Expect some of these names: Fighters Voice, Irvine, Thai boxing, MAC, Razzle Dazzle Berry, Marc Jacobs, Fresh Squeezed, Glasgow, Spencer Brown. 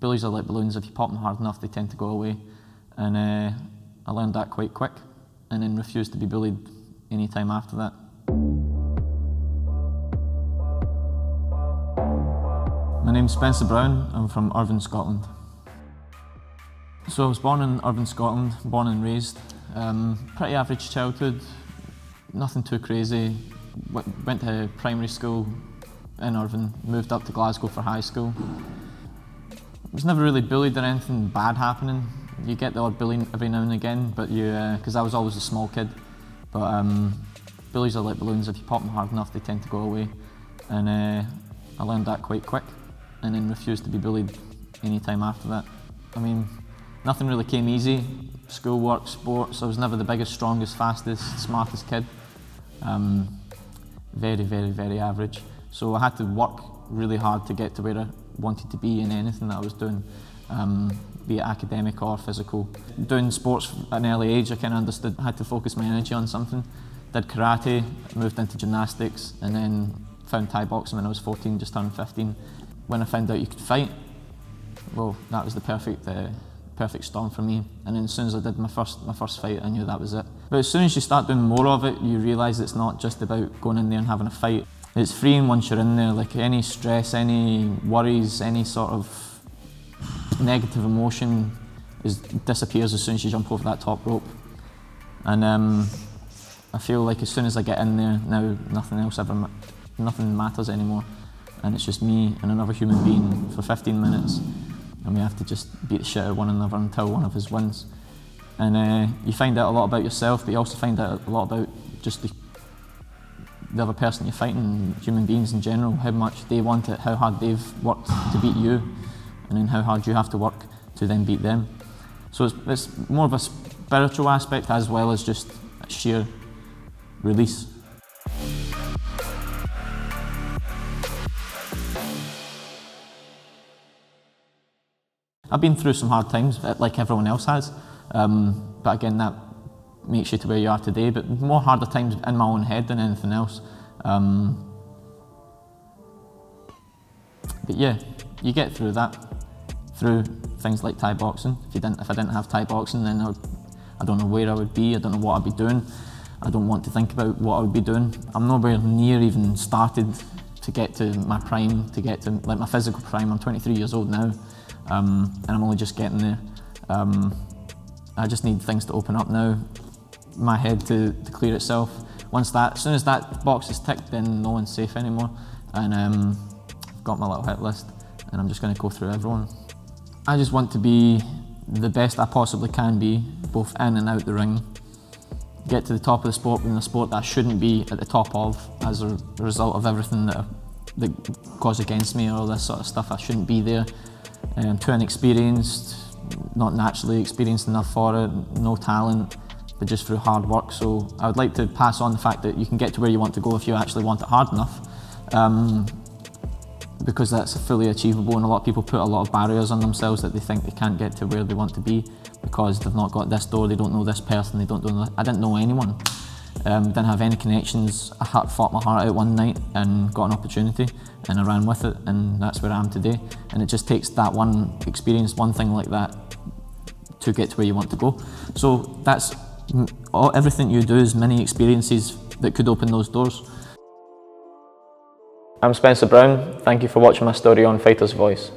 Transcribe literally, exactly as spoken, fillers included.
bullies are like balloons. If you pop them hard enough, they tend to go away. And uh, I learned that quite quick, and then refused to be bullied any time after that. My name's Spencer Brown. I'm from Irvine, Scotland. So I was born in Irvine, Scotland, born and raised. Um, pretty average childhood, nothing too crazy. W went to primary school in Irvine, moved up to Glasgow for high school. I was never really bullied or anything bad happening. You get the odd bullying every now and again, but you, because uh, I was always a small kid. But um, bullies are like balloons. If you pop them hard enough, they tend to go away. And uh, I learned that quite quick, and then refused to be bullied any time after that. I mean, nothing really came easy. Schoolwork, sports, I was never the biggest, strongest, fastest, smartest kid. Um, very, very, very average. So I had to work really hard to get to where I wanted to be in anything that I was doing, um, be it academic or physical. Doing sports at an early age, I kind of understood I had to focus my energy on something. Did karate, moved into gymnastics, and then found Thai boxing when I was fourteen, just turned fifteen. When I found out you could fight, well, that was the perfect, uh, perfect storm for me. And then as soon as I did my first, my first fight, I knew that was it. But as soon as you start doing more of it, you realise it's not just about going in there and having a fight. It's freeing once you're in there. Like any stress, any worries, any sort of negative emotion is, disappears as soon as you jump over that top rope. And um, I feel like as soon as I get in there, now nothing else ever, ma nothing matters anymore. And it's just me and another human being for fifteen minutes, and we have to just beat the shit out of one another until one of us wins. And uh, you find out a lot about yourself, but you also find out a lot about just the, the other person you're fighting, human beings in general, how much they want it, how hard they've worked to beat you, and then how hard you have to work to then beat them. So it's, it's more of a spiritual aspect as well as just sheer release. I've been through some hard times, like everyone else has, um, but again, that makes you to where you are today, but more harder times in my own head than anything else. Um, but yeah, you get through that, through things like Thai boxing. If, you didn't, if I didn't have Thai boxing, then I, would, I don't know where I would be, I don't know what I'd be doing, I don't want to think about what I would be doing. I'm nowhere near even started to get to my prime, to get to like my physical prime. I'm twenty-three years old now. Um, and I'm only just getting there. Um, I just need things to open up now, my head to, to clear itself. Once that, as soon as that box is ticked, then no one's safe anymore. And um, I've got my little hit list, and I'm just going to go through everyone. I just want to be the best I possibly can be, both in and out the ring. Get to the top of the sport in a sport that I shouldn't be at the top of as a result of everything that, that goes against me, all this sort of stuff. I shouldn't be there. Um, too inexperienced, not naturally experienced enough for it, no talent, but just through hard work. So I would like to pass on the fact that you can get to where you want to go if you actually want it hard enough, um, because that's fully achievable, and a lot of people put a lot of barriers on themselves that they think they can't get to where they want to be because they've not got this door, they don't know this person, they don't know... I didn't know anyone, um, didn't have any connections. I had fought my heart out one night and got an opportunity, and I ran with it, and that's where I am today. And it just takes that one experience, one thing like that, to get to where you want to go. So that's all, everything you do is many experiences that could open those doors. I'm Spencer Brown. Thank you for watching my story on Fighters Voice.